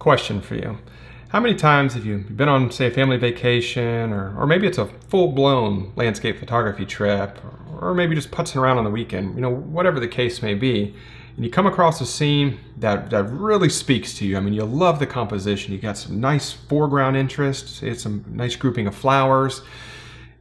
Question for you. How many times have you been on, say, a family vacation, or maybe it's a full-blown landscape photography trip, or maybe just putzing around on the weekend, you know, whatever the case may be, and you come across a scene that really speaks to you. I mean, you love the composition. You got some nice foreground interest. It's some nice grouping of flowers.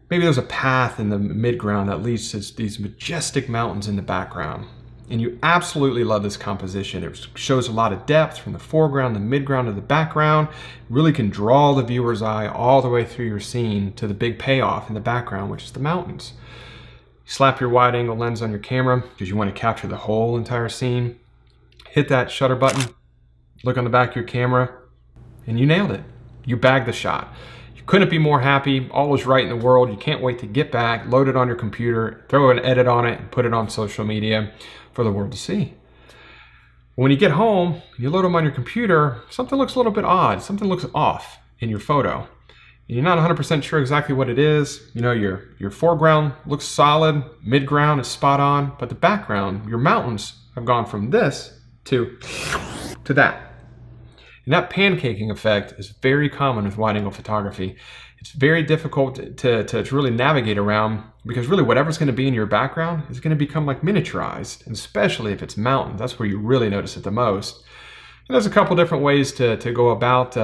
Maybe there's a path in the midground that leads to these majestic mountains in the background. And you absolutely love this composition. It shows a lot of depth from the foreground, the midground to the background. It really can draw the viewer's eye all the way through your scene to the big payoff in the background, which is the mountains. You slap your wide angle lens on your camera because you want to capture the whole entire scene. Hit that shutter button, look on the back of your camera, and you nailed it. You bagged the shot. Couldn't be more happy, all is right in the world. You can't wait to get back, load it on your computer, throw an edit on it, and put it on social media for the world to see. When you get home, you load them on your computer, something looks a little bit odd, something looks off in your photo. You're not 100% sure exactly what it is. You know, your foreground looks solid, midground is spot on, but the background, your mountains have gone from this to that. And that pancaking effect is very common with wide-angle photography. It's very difficult to really navigate around, because really whatever's going to be in your background is going to become like miniaturized, and especially if it's mountains. That's where you really notice it the most. And there's a couple different ways to go about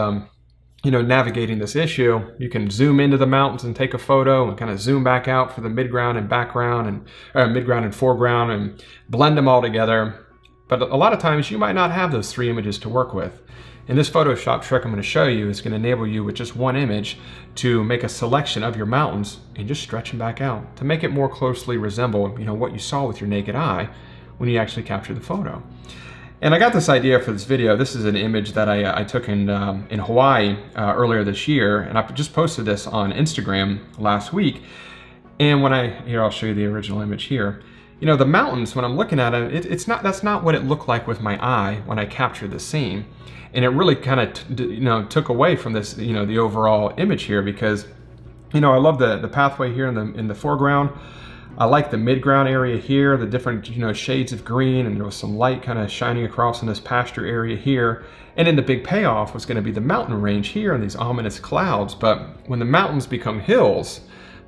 you know, navigating this issue. You can zoom into the mountains and take a photo, and kind of zoom back out for the midground and background, and midground and foreground, and blend them all together. But a lot of times you might not have those three images to work with. And this Photoshop trick I'm going to show you is going to enable you with just one image to make a selection of your mountains and just stretch them back out to make it more closely resemble, you know, what you saw with your naked eye when you actually captured the photo. And I got this idea for this video. This is an image that I took in Hawaii earlier this year, and I just posted this on Instagram last week. And when here I'll show you the original image here. You know, the mountains, when I'm looking at it, that's not what it looked like with my eye when I captured the scene. And it really kind of, you know, took away from this, you know, the overall image here, because, you know, I love the pathway here in the foreground. I like the midground area here, the different, you know, shades of green, and there was some light kind of shining across in this pasture area here. And then the big payoff was going to be the mountain range here and these ominous clouds. But when the mountains become hills,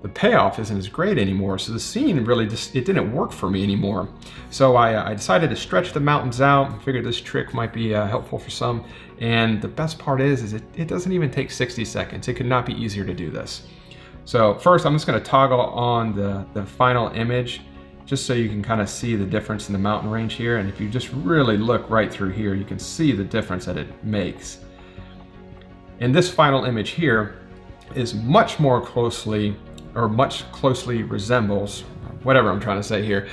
the payoff isn't as great anymore. So the scene really just, it didn't work for me anymore. So I decided to stretch the mountains out. I figured this trick might be helpful for some. And the best part is it doesn't even take 60 seconds. It could not be easier to do this. So first, I'm just gonna toggle on the final image, just so you can kind of see the difference in the mountain range here. And if you just really look right through here, you can see the difference that it makes. And this final image here is much more closely resembles, whatever I'm trying to say here,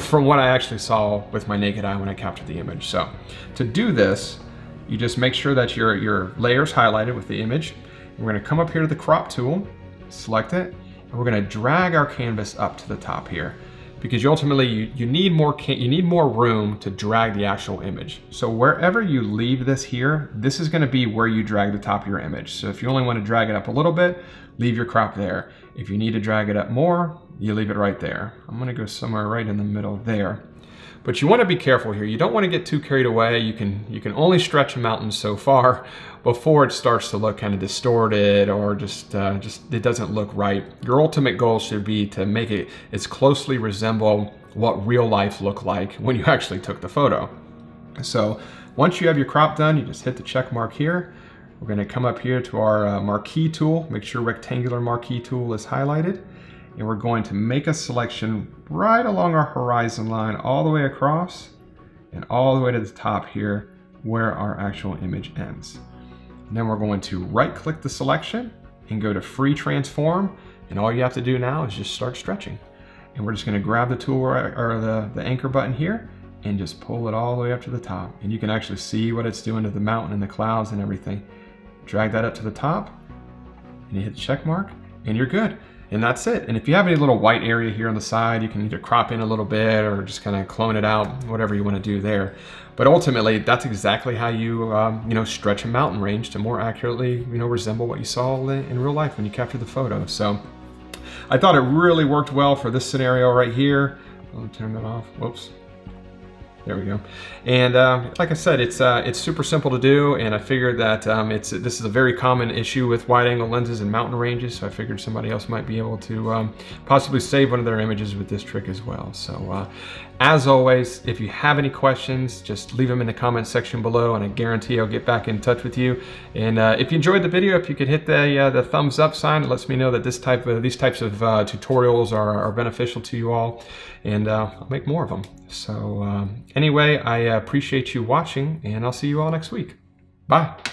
from what I actually saw with my naked eye when I captured the image. So to do this, you just make sure that your layer's highlighted with the image. We're gonna come up here to the crop tool, select it, and we're gonna drag our canvas up to the top here, because you ultimately need more room to drag the actual image. So wherever you leave this here, this is gonna be where you drag the top of your image. So if you only wanna drag it up a little bit, leave your crop there. If you need to drag it up more, you leave it right there. I'm gonna go somewhere right in the middle there. But you wanna be careful here. You don't wanna get too carried away. You can only stretch a mountain so far before it starts to look kind of distorted, or just it doesn't look right. Your ultimate goal should be to make it as closely resemble what real life looked like when you actually took the photo. So once you have your crop done, you just hit the check mark here. We're gonna come up here to our marquee tool, make sure rectangular marquee tool is highlighted. And we're going to make a selection right along our horizon line, all the way across and all the way to the top here where our actual image ends. And then we're going to right click the selection and go to free transform. And all you have to do now is just start stretching. And we're just gonna grab the tool or the anchor button here and just pull it all the way up to the top. And you can actually see what it's doing to the mountain and the clouds and everything. Drag that up to the top and you hit the check mark and you're good. And that's it. And if you have any little white area here on the side, you can either crop in a little bit or just kind of clone it out, whatever you want to do there. But ultimately, that's exactly how you, you know, stretch a mountain range to more accurately, you know, resemble what you saw in real life when you captured the photo. So I thought it really worked well for this scenario right here. I'll turn that off. Whoops. There we go. And like I said, it's super simple to do, and I figured that this is a very common issue with wide-angle lenses and mountain ranges, so I figured somebody else might be able to possibly save one of their images with this trick as well. So as always, if you have any questions, just leave them in the comments section below, and I guarantee I'll get back in touch with you. And if you enjoyed the video, if you could hit the thumbs up sign, it lets me know that these types of tutorials are beneficial to you all, and I'll make more of them. So anyway, I appreciate you watching, and I'll see you all next week. Bye.